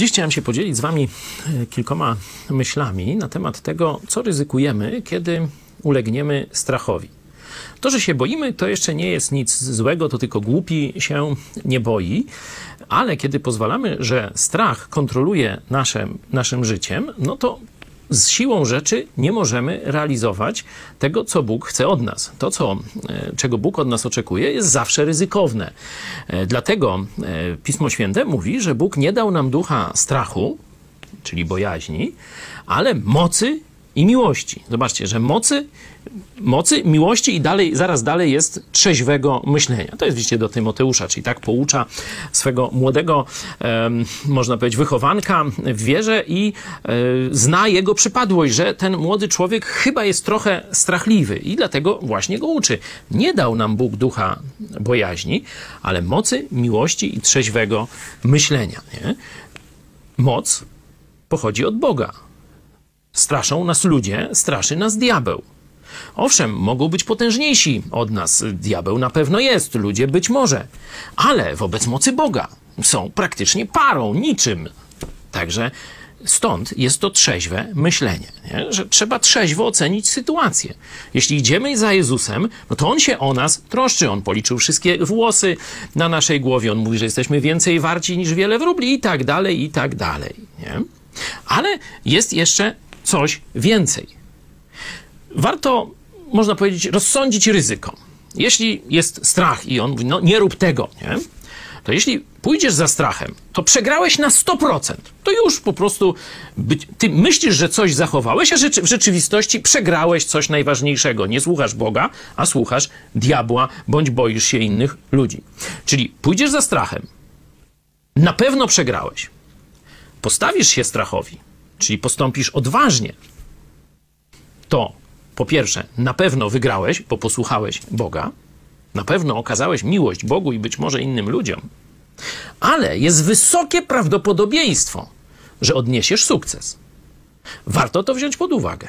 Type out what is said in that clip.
Dziś chciałem się podzielić z Wami kilkoma myślami na temat tego, co ryzykujemy, kiedy ulegniemy strachowi. To, że się boimy, to jeszcze nie jest nic złego, to tylko głupi się nie boi, ale kiedy pozwalamy, że strach kontroluje naszym życiem, no to z siłą rzeczy nie możemy realizować tego, co Bóg chce od nas. To, czego Bóg od nas oczekuje, jest zawsze ryzykowne. Dlatego Pismo Święte mówi, że Bóg nie dał nam ducha strachu, czyli bojaźni, ale mocy i miłości. Zobaczcie, że mocy, miłości i zaraz dalej jest trzeźwego myślenia. To jest widzicie do Tymoteusza, czyli tak poucza swego młodego, można powiedzieć, wychowanka w wierze i zna jego przypadłość, że ten młody człowiek chyba jest trochę strachliwy i dlatego właśnie go uczy. Nie dał nam Bóg ducha bojaźni, ale mocy, miłości i trzeźwego myślenia. Nie? Moc pochodzi od Boga. Straszą nas ludzie, straszy nas diabeł. Owszem, mogą być potężniejsi od nas. Diabeł na pewno jest, ludzie być może. Ale wobec mocy Boga są praktycznie parą, niczym. Także stąd jest to trzeźwe myślenie, nie? Że trzeba trzeźwo ocenić sytuację. Jeśli idziemy za Jezusem, no to On się o nas troszczy. On policzył wszystkie włosy na naszej głowie. On mówi, że jesteśmy więcej warci niż wiele wróbli i tak dalej, nie? Ale jest jeszcze coś więcej. Warto, można powiedzieć, rozsądzić ryzyko. Jeśli jest strach i on mówi, no nie rób tego, nie? To jeśli pójdziesz za strachem, to przegrałeś na 100%. To już po prostu ty myślisz, że coś zachowałeś, a w rzeczywistości przegrałeś coś najważniejszego. Nie słuchasz Boga, a słuchasz diabła, bądź boisz się innych ludzi. Czyli pójdziesz za strachem, na pewno przegrałeś. Postawisz się strachowi, czyli postąpisz odważnie, to po pierwsze na pewno wygrałeś, bo posłuchałeś Boga, na pewno okazałeś miłość Bogu i być może innym ludziom, ale jest wysokie prawdopodobieństwo, że odniesiesz sukces. Warto to wziąć pod uwagę.